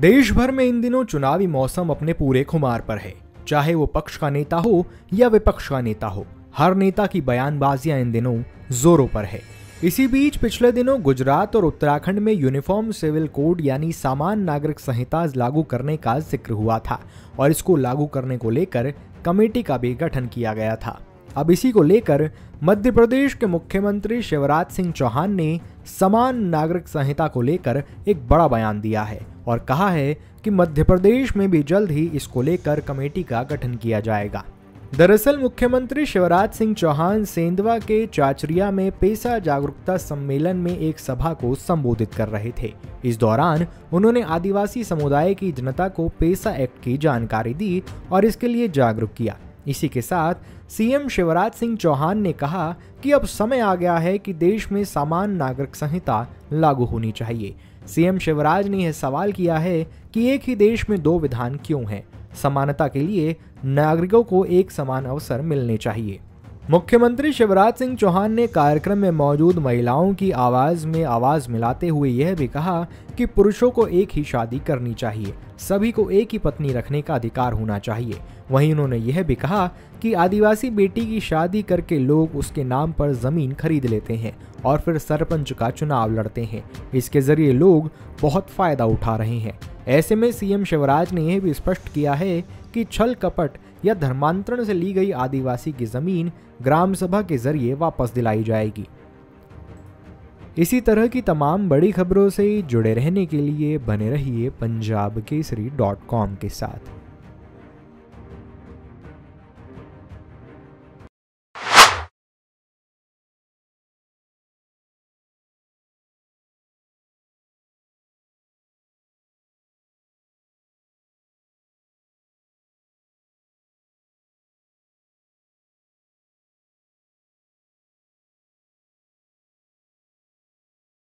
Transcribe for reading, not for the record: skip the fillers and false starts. देश भर में इन दिनों चुनावी मौसम अपने पूरे खुमार पर है। चाहे वो पक्ष का नेता हो या विपक्ष का नेता हो, हर नेता की बयानबाजियां इन दिनों जोरों पर है। इसी बीच पिछले दिनों गुजरात और उत्तराखंड में यूनिफॉर्म सिविल कोड यानी समान नागरिक संहिता लागू करने का जिक्र हुआ था और इसको लागू करने को लेकर कमेटी का भी गठन किया गया था। अब इसी को लेकर मध्य प्रदेश के मुख्यमंत्री शिवराज सिंह चौहान ने समान नागरिक संहिता को लेकर एक बड़ा बयान दिया है और कहा है कि मध्य प्रदेश में भी जल्द ही इसको लेकर कमेटी का गठन किया जाएगा। दरअसल मुख्यमंत्री शिवराज सिंह चौहान सेंधवा के चाचरिया में पेशा जागरूकता सम्मेलन में एक सभा को संबोधित कर रहे थे। इस दौरान उन्होंने आदिवासी समुदाय की जनता को पेशा एक्ट की जानकारी दी और इसके लिए जागरूक किया। इसी के साथ सीएम शिवराज सिंह चौहान ने कहा कि अब समय आ गया है कि देश में समान नागरिक संहिता लागू होनी चाहिए। सीएम शिवराज ने यह सवाल किया है कि एक ही देश में दो विधान क्यों हैं? समानता के लिए नागरिकों को एक समान अवसर मिलने चाहिए। मुख्यमंत्री शिवराज सिंह चौहान ने कार्यक्रम में मौजूद महिलाओं की आवाज़ में आवाज़ मिलाते हुए यह भी कहा कि पुरुषों को एक ही शादी करनी चाहिए, सभी को एक ही पत्नी रखने का अधिकार होना चाहिए। वहीं उन्होंने यह भी कहा कि आदिवासी बेटी की शादी करके लोग उसके नाम पर ज़मीन खरीद लेते हैं और फिर सरपंच का चुनाव लड़ते हैं। इसके ज़रिए लोग बहुत फ़ायदा उठा रहे हैं। ऐसे में सीएम शिवराज ने यह भी स्पष्ट किया है कि छल कपट या धर्मांतरण से ली गई आदिवासी की जमीन ग्राम सभा के जरिए वापस दिलाई जाएगी। इसी तरह की तमाम बड़ी खबरों से जुड़े रहने के लिए बने रहिए पंजाब केसरी.com के साथ।